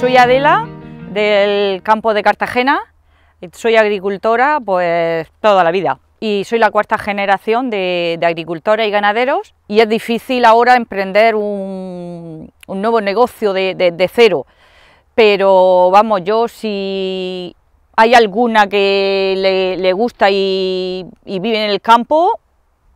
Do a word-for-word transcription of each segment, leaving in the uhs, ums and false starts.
Soy Adela, del campo de Cartagena, soy agricultora pues toda la vida y soy la cuarta generación de, de agricultores y ganaderos, y es difícil ahora emprender un, un nuevo negocio de, de, de cero, pero vamos, yo si hay alguna que le, le gusta y, y vive en el campo,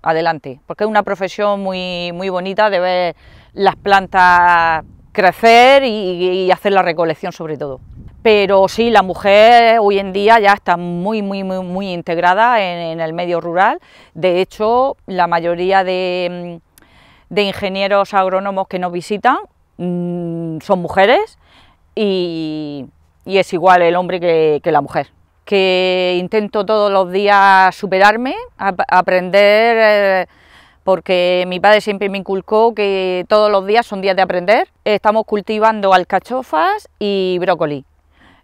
adelante, porque es una profesión muy, muy bonita de ver las plantas crecer y, y hacer la recolección sobre todo. Pero sí, la mujer hoy en día ya está muy, muy, muy, muy integrada en, en el medio rural. De hecho, la mayoría de, de ingenieros agrónomos que nos visitan mmm, son mujeres y, y es igual el hombre que, que la mujer. Que intento todos los días superarme, a, a aprender... Eh, porque mi padre siempre me inculcó que todos los días son días de aprender. Estamos cultivando alcachofas y brócoli.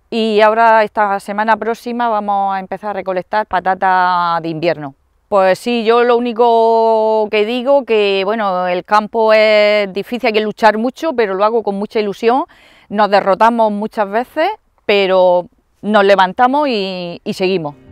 Y ahora esta semana próxima vamos a empezar a recolectar patata de invierno. Pues sí, yo lo único que digo que bueno, el campo es difícil, hay que luchar mucho, pero lo hago con mucha ilusión. Nos derrotamos muchas veces, pero nos levantamos y, y seguimos.